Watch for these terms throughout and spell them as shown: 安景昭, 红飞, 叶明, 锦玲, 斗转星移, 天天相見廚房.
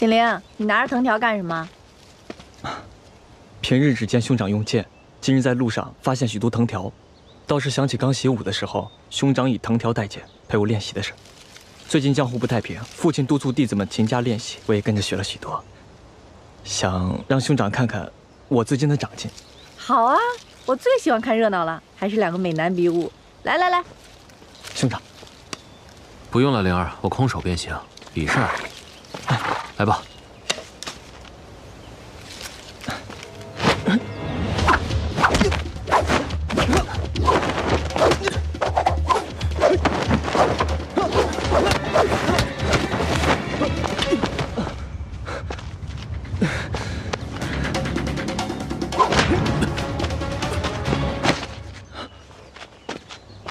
锦玲，你拿着藤条干什么？平日只见兄长用剑，今日在路上发现许多藤条，倒是想起刚习武的时候，兄长以藤条代剑陪我练习的事。最近江湖不太平，父亲督促弟子们勤加练习，我也跟着学了许多，想让兄长看看我最近的长进。好啊，我最喜欢看热闹了，还是两个美男比武。来来来，兄长。 不用了，灵儿，我空手便行，比试而已。来吧。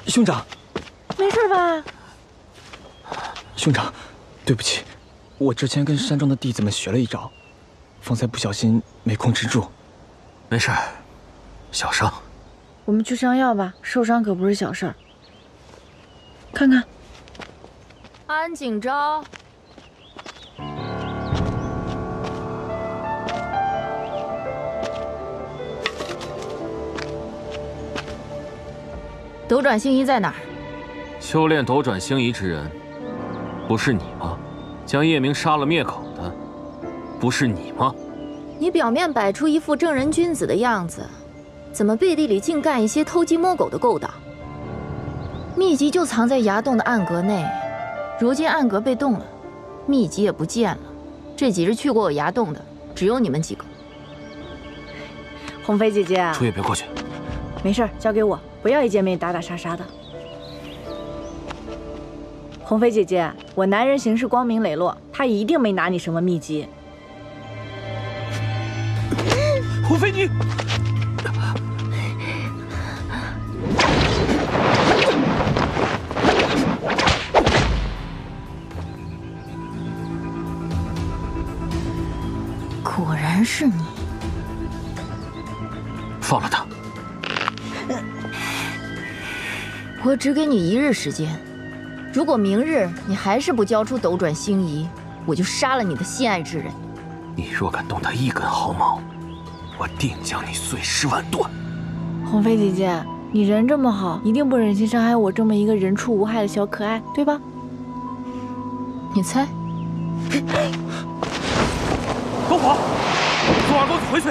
兄长，没事吧？ 兄长，对不起，我之前跟山庄的弟子们学了一招，方才不小心没控制住。没事，小伤。我们去上药吧，受伤可不是小事儿。看看，安景昭，斗转星移在哪儿？修炼斗转星移之人。 不是你吗？将叶明杀了灭口的，不是你吗？你表面摆出一副正人君子的样子，怎么背地里竟干一些偷鸡摸狗的勾当？秘籍就藏在崖洞的暗格内，如今暗格被动了，秘籍也不见了。这几日去过我崖洞的，只有你们几个。红飞姐姐，初夜别过去。没事，交给我，不要一见面打打杀杀的。 红飞姐姐，我男人行事光明磊落，他一定没拿你什么秘籍。红飞你，果然是你！放了他！我只给你一日时间。 如果明日你还是不交出斗转星移，我就杀了你的心爱之人。你若敢动他一根毫毛，我定将你碎尸万段。红飞姐姐，你人这么好，一定不忍心伤害我这么一个人畜无害的小可爱，对吧？你猜？篝火，送二公子回去。